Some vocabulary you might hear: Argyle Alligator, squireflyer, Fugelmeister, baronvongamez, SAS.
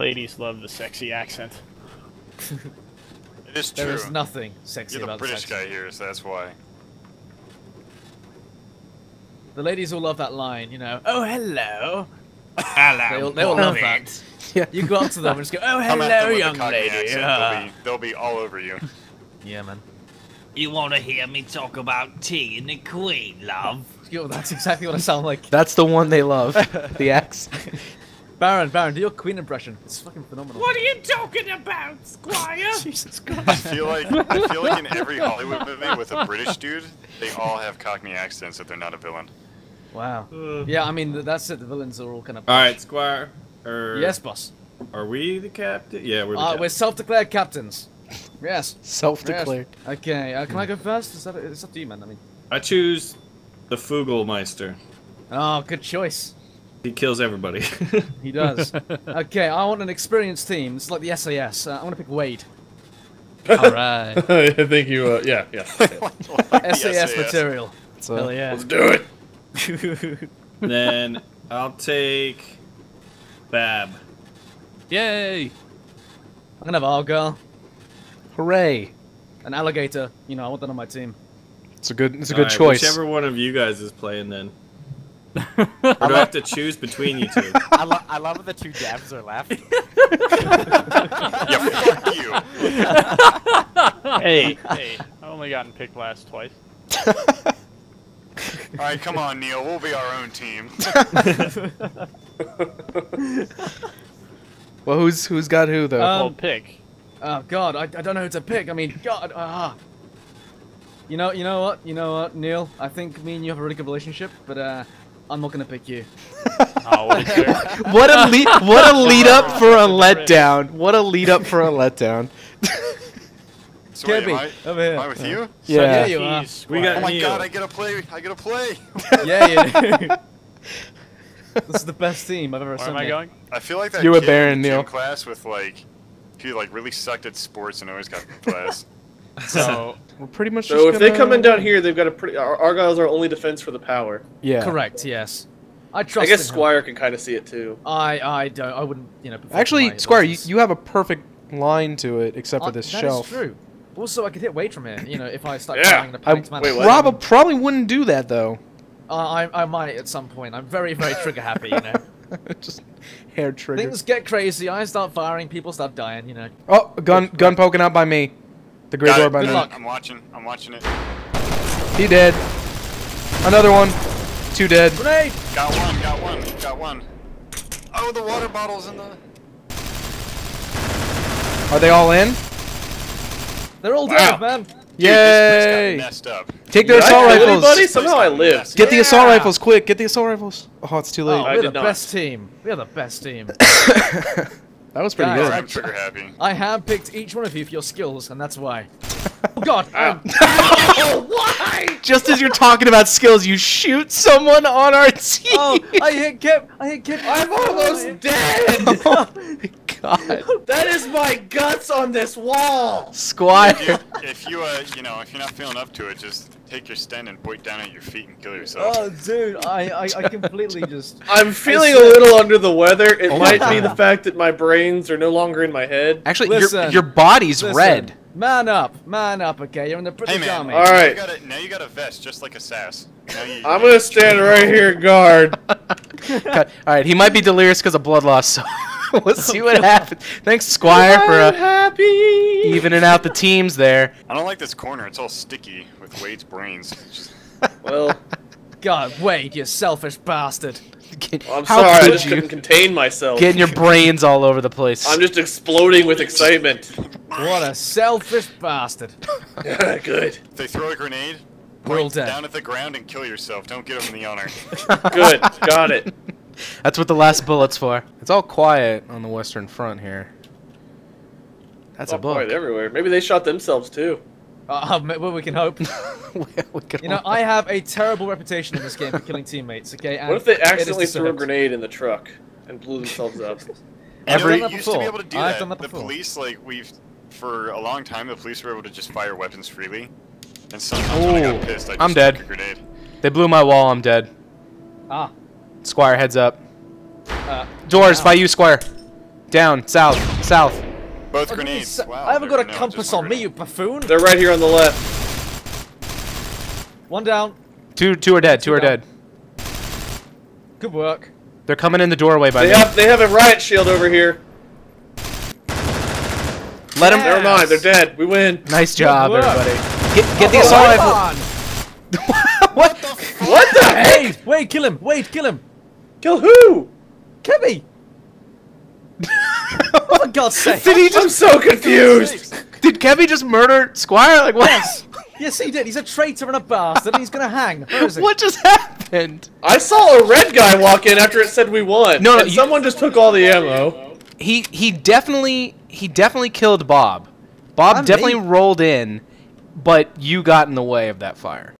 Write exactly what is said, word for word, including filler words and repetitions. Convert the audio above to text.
Ladies love the sexy accent. It is true. There is nothing sexy about the British guy here, so that's why. The ladies all love that line, you know. Oh, hello. Hello. They all, they all love that. Yeah. You go up to them and just go, oh, hello, young lady. Accent, uh. they'll, be, they'll be all over you. Yeah, man. You want to hear me talk about tea and the Queen, love? Yo, that's exactly what I sound like. That's the one they love. The accent. Baron, Baron, do your Queen impression. It's fucking phenomenal. What are you talking about, Squire? Jesus Christ. I feel like I feel like in every Hollywood movie with a British dude, they all have Cockney accents if they're not a villain. Wow. Uh, yeah, I mean that's it. The villains are all kind of. All right, Squire. Er, yes, boss. Are we the captain? Yeah, we're. The uh, captain. We're self-declared captains. Yes. Self-declared. Yes. Okay. Uh, can I go first? Is that a, it's up to you, man. I mean. I choose the Fugelmeister. Oh, good choice. He kills everybody. He does. Okay, I want an experienced team. It's like the S A S. Uh, I want to pick Wade. All right. I think you. Uh, yeah, yeah. Like S A S, S A S material. So, hell yeah. Let's do it. Then I'll take Bab. Yay! I'm gonna have Argyle. Hooray! An alligator. You know, I want that on my team. It's a good. It's a good right, choice. Whichever one of you guys is playing, then. Or do I have to choose between you two? I, lo I love that the two dabs are laughing. Yeah, fuck you. Hey, hey, I've only gotten picked last twice. Alright, come on, Neil. We'll be our own team. Well, who's who's got who, though? Um, well, pick. Oh, God, I, I don't know who to pick. I mean, God, ah. Uh, you know, you know what? You know what, Neil? I think me and you have a really good relationship, but, uh... I'm not gonna pick you. Oh, what a jerk. What a lead! What a lead up for a letdown! What a lead up for a letdown! So wait, am I, over here. Am I with you? Yeah, so yeah you are. We got oh my Neil. God! I get to play! I get to play! Yeah, you do. This is the best team I've ever seen. Where am I going? I feel like that you kid a Baron, in Neil. Class with like, he like really sucked at sports and always got class. So. We're pretty much so just if gonna... they come in down here, they've got a pretty. Argyle's our only defense for the power. Yeah. Correct. Yes. I trust. I guess Squire can kind of see it too. I I don't. I wouldn't. You know. Actually, Squire, you, you have a perfect line to it, except uh, for this that shelf. That is true. Also, I could hit weight from here. You know, if I start yeah. playing the panic manner. Rob probably wouldn't do that though. Uh, I I might at some point. I'm very very trigger happy. You know. Just hair trigger. Things get crazy. I start firing. People start dying. You know. Oh, gun gun poking out by me. The great door by now. I'm watching. I'm watching it. He dead. Another one. Two dead. Grenade. Got one. Got one. Got one. Oh, the water bottle's in the. Are they all in? They're all dead, man. Yay! Dude, this place got messed up. Take their assault rifles. Buddy, somehow I live. Get the assault rifles quick. Get the assault rifles. Oh, it's too late. We're the best team. We're the best team. That was pretty Guys, good. I'm trigger happy. I have picked each one of you for your skills, and that's why. Oh, God! Ow. Oh, why? Just as you're talking about skills, you shoot someone on our team. Oh, I hit Kev. I hit Kev. I'm almost oh, dead. Oh my God. That is my guts on this wall. Squire. If you, if you, uh, you know, if you're not feeling up to it, just take your stand and point down at your feet and kill yourself. Oh, dude, I, I, I completely just. I'm feeling a little under the weather. It oh might be the fact that my brains are no longer in my head. Actually, listen, your, your body's listen. red. Man up, man up, okay? You're in the British hey, Army. All right. Now you, got a, now you got a vest, just like a S A S. Now you, I'm gonna stand right here and guard. All right, he might be delirious because of blood loss, so let's see what happens. Thanks, Squire, I'm for uh, happy. evening out the teams there. I don't like this corner. It's all sticky with Wade's brains. Just... Well, God, Wade, you selfish bastard. Get, well, I'm how sorry, I just you? couldn't contain myself. Getting your brains all over the place. I'm just exploding with excitement. What a selfish bastard. Yeah, good. If they throw a grenade, point down at the ground and kill yourself. Don't give them the honor. Good, got it. That's what the last bullet's for. It's all quiet on the Western Front here. That's oh, a bullet. Quiet everywhere. Maybe they shot themselves too. Uh, well, we can hope. we can you know, hope. I have a terrible reputation in this game for killing teammates, okay? And what if they accidentally threw a grenade in the truck and blew themselves up? Every you know, used to be able to do I've that. Done that the police, like, we've... For a long time, the police were able to just fire weapons freely. And sometimes Ooh, when I got pissed, I just I'm dead. took a grenade. They blew my wall, I'm dead. Ah. Squire, heads up. Uh, Doors, wow. by you, Squire. Down, south, south. Both grenades. Wow, I haven't got a compass on me, you buffoon. They're right here on the left. One down. Two, two are dead. Two, two are down. dead. Good work. They're coming in the doorway by now. They have, they have a riot shield over here. Let them. Yes. Never mind. They're dead. We win. Nice job, everybody. Get, get oh, the assault rifle. On. What the? What the heck? Wait, wait, kill him. Wait, kill him. Kill who? Kebby. Oh my God's sake! Did he just? I'm so confused. Did Kevy just murder Squire? Like what? Yes, yes, he did. He's a traitor and a bastard, and he's gonna hang. Where is he? What just happened? I saw a red guy walk in after it said we won. No, no, and you, someone just took all the ammo. He he definitely he definitely killed Bob. Bob and definitely me. rolled in, but you got in the way of that fire.